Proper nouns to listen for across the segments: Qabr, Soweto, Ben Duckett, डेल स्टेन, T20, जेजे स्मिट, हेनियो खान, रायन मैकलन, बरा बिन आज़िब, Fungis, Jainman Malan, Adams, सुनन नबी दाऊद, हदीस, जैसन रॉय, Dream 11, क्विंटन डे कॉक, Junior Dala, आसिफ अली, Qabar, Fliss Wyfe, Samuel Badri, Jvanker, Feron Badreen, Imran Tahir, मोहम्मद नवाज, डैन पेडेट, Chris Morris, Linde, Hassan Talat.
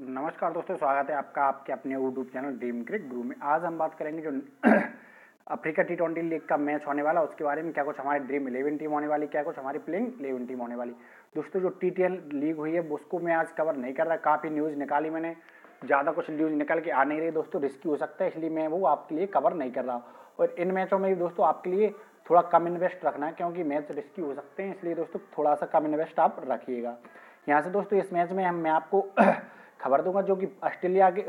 नमस्कार दोस्तों, स्वागत है आपका आपके अपने यूट्यूब चैनल ड्रीम क्रिकेट गुरु में। आज हम बात करेंगे जो अफ्रीका T20 लीग का मैच होने वाला उसके बारे में, क्या कुछ हमारी ड्रीम 11 टीम होने वाली, क्या कुछ हमारी प्लेइंग 11 टीम होने वाली। दोस्तों जो TTL लीग हुई है उसको मैं आज कवर नहीं कर रहा, काफ़ी न्यूज़ निकाली मैंने, ज़्यादा कुछ न्यूज़ निकल के आ नहीं रही दोस्तों, रिस्की हो सकता है इसलिए मैं वो आपके लिए कवर नहीं कर रहा हूँ। और इन मैचों में भी दोस्तों आपके लिए थोड़ा कम इन्वेस्ट रखना है क्योंकि मैच रिस्की हो सकते हैं, इसलिए दोस्तों थोड़ा सा कम इन्वेस्ट आप रखिएगा। यहाँ से दोस्तों इस मैच में मैं आपको खबर दूंगा जो कि ऑस्ट्रेलिया के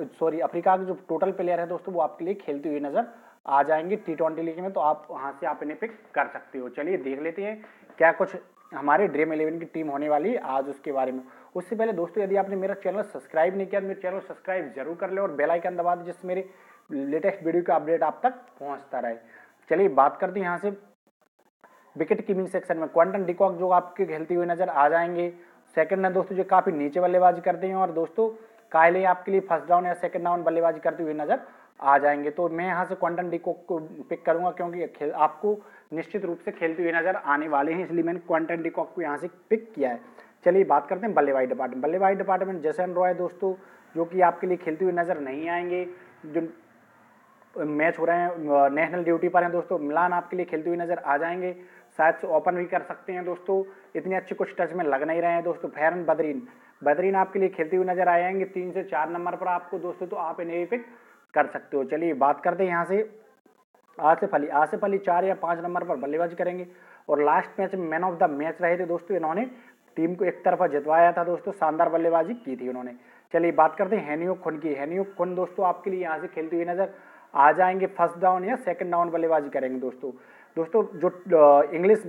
अफ्रीका के जो टोटल प्लेयर है दोस्तों वो आपके लिए खेलते हुए नज़र आ जाएंगे T20 लीग में, तो आप वहाँ से आप इन्हें पिक कर सकते हो। चलिए देख लेते हैं क्या कुछ हमारे ड्रीम 11 की टीम होने वाली है आज उसके बारे में। उससे पहले दोस्तों यदि आपने मेरा चैनल सब्सक्राइब नहीं किया तो मेरे चैनल सब्सक्राइब जरूर कर लें और बेल आइकन दबा दें जिससे मेरे लेटेस्ट वीडियो का अपडेट आप तक पहुँचता रहे। चलिए बात करते हैं यहाँ से विकेट कीपिंग सेक्शन में। क्विंटन डे कॉक जो आपके खेलते हुए नज़र आ जाएंगे। सेकंड है दोस्तों जो काफ़ी नीचे बल्लेबाजी करते हैं और दोस्तों कायले आपके लिए फर्स्ट डाउन या सेकंड डाउन बल्लेबाजी करते हुए नज़र आ जाएंगे, तो मैं यहाँ से क्विंटन डे कॉक को पिक करूँगा क्योंकि आपको निश्चित रूप से खेलते हुए नज़र आने वाले हैं, इसलिए मैंने क्विंटन डे कॉक को यहाँ से पिक किया है। चलिए बात करते हैं बल्लेबाजी डिपार्टमेंट। बल्लेबाजी डिपार्टमेंट जैसन रॉय दोस्तों जो कि आपके लिए खेलते हुए नज़र नहीं आएंगे, जो मैच हो रहे हैं नेशनल ड्यूटी पर हैं दोस्तों। मिलान आपके लिए खेलते हुए नज़र आ जाएंगे, शायद से ओपन भी कर सकते हैं दोस्तों, इतने अच्छे कुछ टच में लग नहीं रहे हैं दोस्तों। फेरन बदरीन आपके लिए खेलते हुए नजर आएंगे 3 से 4 नंबर पर आपको दोस्तों, तो आप इन्हें पिक कर सकते हो। चलिए बात करते हैं यहाँ से आसिफ अली 4 या 5 नंबर पर बल्लेबाजी करेंगे। और लास्ट मैच में मैन ऑफ द मैच रहे थे दोस्तों, इन्होंने टीम को एक तरफा जितवाया था दोस्तों, शानदार बल्लेबाजी की थी उन्होंने। चलिए बात करते हैं हेनियो खान की। हेनियो खान दोस्तों आपके लिए यहाँ से खेलते हुए नजर आ जाएंगे, फर्स्ट डाउन या सेकंड डाउन बल्लेबाजी करेंगे दोस्तों। दोस्तों जो इंग्लिश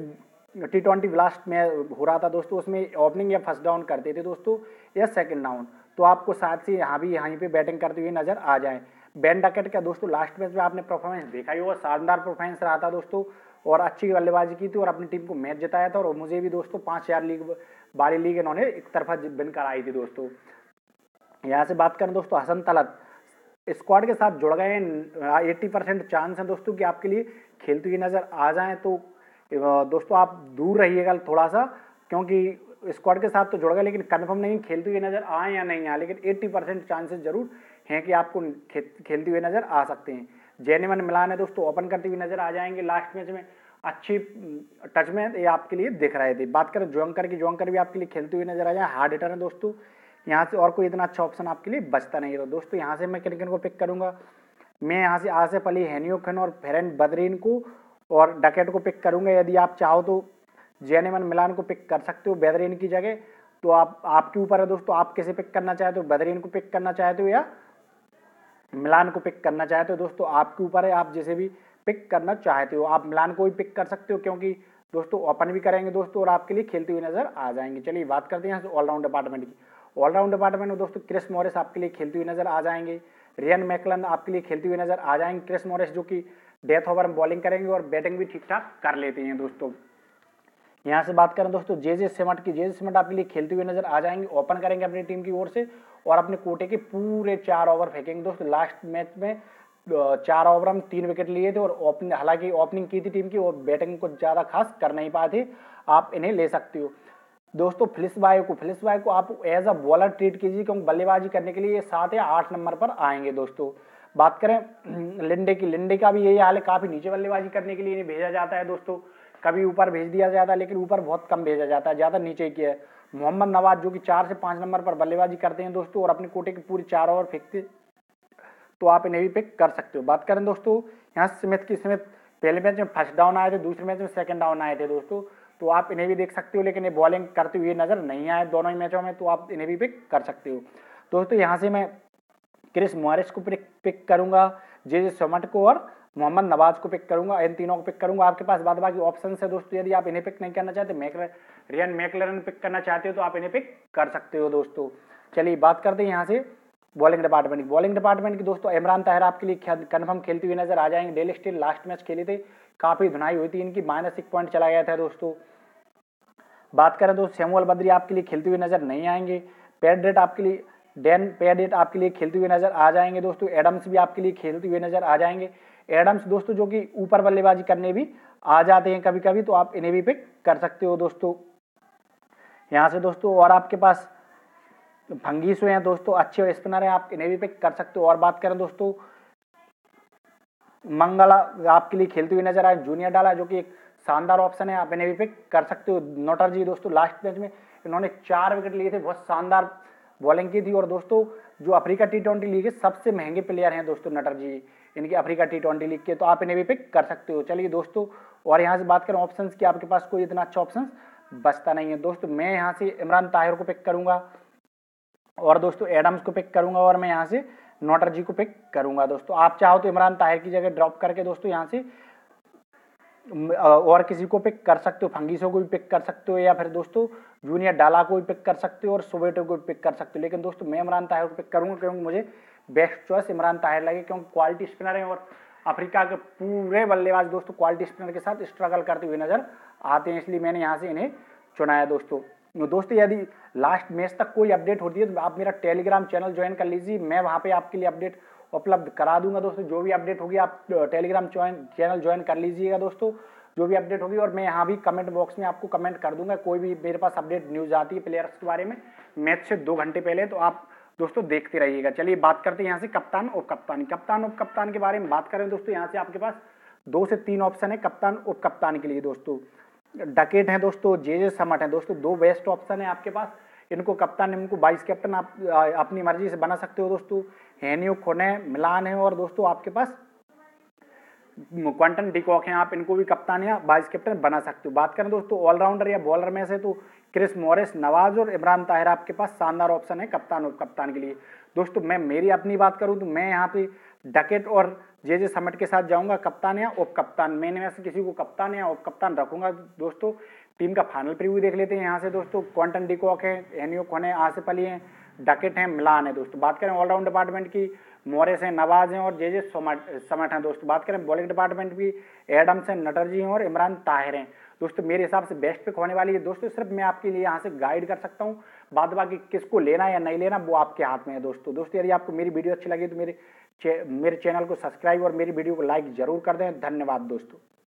T20 ब्लास्ट में हो रहा था दोस्तों उसमें ओपनिंग या फर्स्ट डाउन करते थे दोस्तों या सेकंड डाउन, तो आपको साथ से यहीं पे बैटिंग करते हुए नज़र आ जाए। बेन डकेट का दोस्तों लास्ट मैच में आपने परफॉर्मेंस देखा ही होगा, शानदार परफॉर्मेंस रहा था दोस्तों और अच्छी बल्लेबाजी की थी और अपनी टीम को मैच जिताया था, और मुझे भी दोस्तों 5 लीग वाली लीग इन्होंने एक तरफा विन कराई थी दोस्तों। यहाँ से बात करें दोस्तों हसन तलत स्क्वाड के साथ जुड़ गए हैं, 80% चांस है दोस्तों कि आपके लिए खेलते हुए नज़र आ जाएं, तो दोस्तों आप दूर रहिएगा थोड़ा सा क्योंकि स्क्वाड के साथ तो जुड़ गए लेकिन कंफर्म नहीं खेलते हुए नज़र आए या नहीं आए, लेकिन 80% चांसेस जरूर हैं कि आपको खेलते हुए नज़र आ सकते हैं। जैनमन मलान है दोस्तों, ओपन करते हुए नज़र आ जाएंगे, लास्ट मैच में अच्छी टच में ये आपके लिए दिख रहे थे। बात करें ज्वंकर की, ज्वंकर भी आपके लिए खेलते हुए नज़र आ जाए, हार्ड हिटर है दोस्तों, यहाँ से और कोई इतना अच्छा ऑप्शन आपके लिए बचता नहीं है दोस्तों। यहाँ से मैं किन को पिक करूँगा, मैं यहाँ से आसिफ अली, हेनियो खान और फेरन बदरीन को और डकेट को पिक करूँगा। यदि आप चाहो तो जैनमन मिलान को पिक कर सकते हो बदरीन की जगह, तो आप आपके ऊपर है दोस्तों आप किसे पिक करना चाहते हो, बदरीन को पिक करना चाहते हो या मिलान को पिक करना चाहते हो दोस्तों आपके ऊपर है, आप जिसे भी पिक करना चाहते हो। आप मिलान को भी पिक कर सकते हो क्योंकि दोस्तों ओपन भी करेंगे दोस्तों और आपके लिए खेलते हुए नज़र आ जाएंगे। चलिए बात करते हैं यहाँ से ऑलराउंड डिपार्टमेंट की। ऑलराउंड डिपार्टमेंट में दोस्तों क्रिस मॉरिस आपके लिए खेलते हुए नज़र आ जाएंगे, रायन मैकलन आपके लिए खेलते हुए नज़र आ जाएंगे। क्रिस मॉरिस जो कि डेथ ओवर में बॉलिंग करेंगे और बैटिंग भी ठीक ठाक कर लेते हैं दोस्तों। यहाँ से बात करें दोस्तों जेजे स्मिट की, जेजे स्मिट आपके लिए खेलते हुए नज़र आ जाएंगे, ओपन करेंगे अपनी टीम की ओर से और अपने कोटे के पूरे 4 ओवर फेंकेंगे दोस्तों। लास्ट मैच में 4 ओवर हम 3 विकेट लिए थे और ओपनिंग हालांकि ओपनिंग की थी टीम की और बैटिंग को ज़्यादा खास कर नहीं पाए थे, आप इन्हें ले सकते हो दोस्तों। फ्लिस वाइफ को आप एज अ बॉलर ट्रीट कीजिए क्योंकि बल्लेबाजी करने के लिए ये 7 या 8 नंबर पर आएंगे दोस्तों। बात करें लिंडे की, लिंडे का भी यही हाल है, काफ़ी नीचे बल्लेबाजी करने के लिए इन्हें भेजा जाता है दोस्तों, कभी ऊपर भेज दिया जाता है लेकिन ऊपर बहुत कम भेजा जाता है, ज़्यादा नीचे किया है। मोहम्मद नवाज जो कि 4 से 5 नंबर पर बल्लेबाजी करते हैं दोस्तों और अपने कोटे के पूरे 4 ओवर फेंकते, तो आप इन्हें भी पिक कर सकते हो। बात करें दोस्तों यहाँ स्मिथ पहले मैच में फर्स्ट डाउन आए थे, दूसरे मैच में सेकेंड डाउन आए थे दोस्तों, तो आप इन्हें भी देख सकते हो लेकिन ये बॉलिंग करते हुए नज़र नहीं आए दोनों ही मैचों में, तो आप इन्हें भी पिक कर सकते हो दोस्तों। यहाँ से मैं क्रिस मॉरिस को पिक करूँगा, जेजे स्मिट को और मोहम्मद नवाज को पिक करूँगा, इन तीनों को पिक करूँगा। आपके पास बाद बाकी ऑप्शन है दोस्तों, यदि आप इन्हें पिक नहीं करना चाहते रायन मैकलरन पिक करना चाहते हो तो आप इन्हें पिक कर सकते हो दोस्तों। चलिए बात करते हैं यहाँ से बॉलिंग डिपार्टमेंट की। बॉलिंग डिपार्टमेंट की दोस्तों इमरान ताहिर आपके लिए कन्फर्म खेलते हुए नजर आ जाएंगे। डेल स्टेन लास्ट मैच खेले थे, काफ़ी धुनाई हुई थी इनकी, -1 पॉइंट चला गया था दोस्तों। बात करें तो सैमुअल बद्री आपके लिए खेलते हुए नजर नहीं आएंगे। डैन पेडेट आपके लिए खेलते हुए नजर आ जाएंगे दोस्तों। एडम्स भी आपके लिए खेलते हुए नजर आ जाएंगे। एडम्स दोस्तों जो कि ऊपर बल्लेबाजी करने भी आ जाते हैं कभी कभी, तो आप इन्हें भी पिक कर सकते हो दोस्तों यहाँ से दोस्तों। और आपके पास फंगीस हुए हैं दोस्तों, अच्छे स्पिनर हैं, आप इन्हें भी पिक कर सकते हो। और बात करें दोस्तों, मंगला आपके लिए खेलते हुए नजर आए, जूनियर डाला जो कि एक शानदार ऑप्शन है, आप इन्हें भी पिक कर सकते हो। नटराज दोस्तों लास्ट मैच में इन्होंने 4 विकेट लिए थे, बहुत शानदार बॉलिंग की थी। और दोस्तों जो अफ्रीका T20 लीग के सबसे महंगे प्लेयर हैं दोस्तों नटराज, इनकी अफ्रीका T20 लीग के, तो आप इन्हें भी पिक कर सकते हो। चलिए दोस्तों, और यहाँ से बात करें ऑप्शंस की, आपके पास कोई इतना अच्छा ऑप्शन बचता नहीं है दोस्तों। मैं यहाँ से इमरान ताहिर को पिक करूँगा और दोस्तों एडम्स को पिक करूँगा और मैं यहाँ से नटराज को पिक करूँगा दोस्तों। आप चाहो तो इमरान ताहिर की जगह ड्रॉप करके दोस्तों यहाँ से और किसी को पिक कर सकते हो, फंगीसो को भी पिक कर सकते हो या फिर दोस्तों जूनियर डाला को भी पिक कर सकते हो और सोवेटो को भी पिक कर सकते हो। लेकिन दोस्तों मैं इमरान ताहिर को पिक करूंगा क्योंकि मुझे बेस्ट चॉइस इमरान ताहिर लगे, क्योंकि क्वालिटी स्पिनर है और अफ्रीका के पूरे बल्लेबाज दोस्तों क्वालिटी स्पिनर के साथ स्ट्रगल करते हुए नजर आते हैं, इसलिए मैंने यहाँ से इन्हें चुनाया दोस्तों। दोस्तों यदि लास्ट मैच तक कोई अपडेट होती है तो आप मेरा टेलीग्राम चैनल ज्वाइन कर लीजिए, मैं वहाँ पर आपके लिए अपडेट उपलब्ध करा दूंगा दोस्तों। जो भी अपडेट होगी आप टेलीग्राम चैनल ज्वाइन कर लीजिएगा दोस्तों, जो भी अपडेट होगी, और मैं यहाँ भी कमेंट बॉक्स में आपको कमेंट कर दूंगा। कोई भी मेरे पास अपडेट न्यूज़ आती है प्लेयर्स के बारे में मैच से 2 घंटे पहले, तो आप दोस्तों देखते रहिएगा। चलिए बात करते हैं यहाँ से कप्तान उप कप्तान, कप्तान उप कप्तान के बारे में बात करें दोस्तों, यहाँ से आपके पास 2 से 3 ऑप्शन है कप्तान उप कप्तान के लिए दोस्तों। डकेट हैं दोस्तों, JJ स्मिट हैं दोस्तों, 2 बेस्ट ऑप्शन है आपके पास। इनको कप्तान, इनको वाइस कैप्टन आप अपनी मर्जी से बना सकते हो दोस्तों। हेनियो खान है, मिलान है और दोस्तों आपके पास क्विंटन डे कॉक हैं, आप इनको भी कप्तान या वाइस कैप्टन बना सकते हो। बात करें दोस्तों ऑलराउंडर या बॉलर में से, तो क्रिस मॉरिस, नवाज और इमरान ताहिर आपके पास शानदार ऑप्शन है कप्तान उप कप्तान के लिए दोस्तों। मैं मेरी अपनी बात करूँ तो मैं यहाँ पे डकेट और JJ स्मिट के साथ जाऊँगा कप्तान या उप कप्तान, मैं इनमें से किसी को कप्तान या उप कप्तान रखूँगा दोस्तों। टीम का फाइनल प्रीव्यू देख लेते हैं यहाँ से दोस्तों। क्विंटन डे कॉक है, हेनियो खान है, आसिफ अली हैं, डकेट हैं, मिलान है दोस्तों। बात करें ऑलराउंड डिपार्टमेंट की, मॉरिस हैं, नवाज हैं और JJ स्मिट हैं दोस्तों। बात करें बॉलिंग डिपार्टमेंट की, एडम्स हैं, नटराज हैं और इमरान ताहिर हैं दोस्तों। मेरे हिसाब से बेस्ट पिक होने वाली है दोस्तों, सिर्फ मैं आपके लिए यहाँ से गाइड कर सकता हूँ, बाद बाकी किसको लेना या नहीं लेना वो आपके हाथ में है दोस्तों। दोस्तों यदि आपको मेरी वीडियो अच्छी लगी तो मेरे चैनल को सब्सक्राइब और मेरी वीडियो को लाइक जरूर कर दें। धन्यवाद दोस्तों।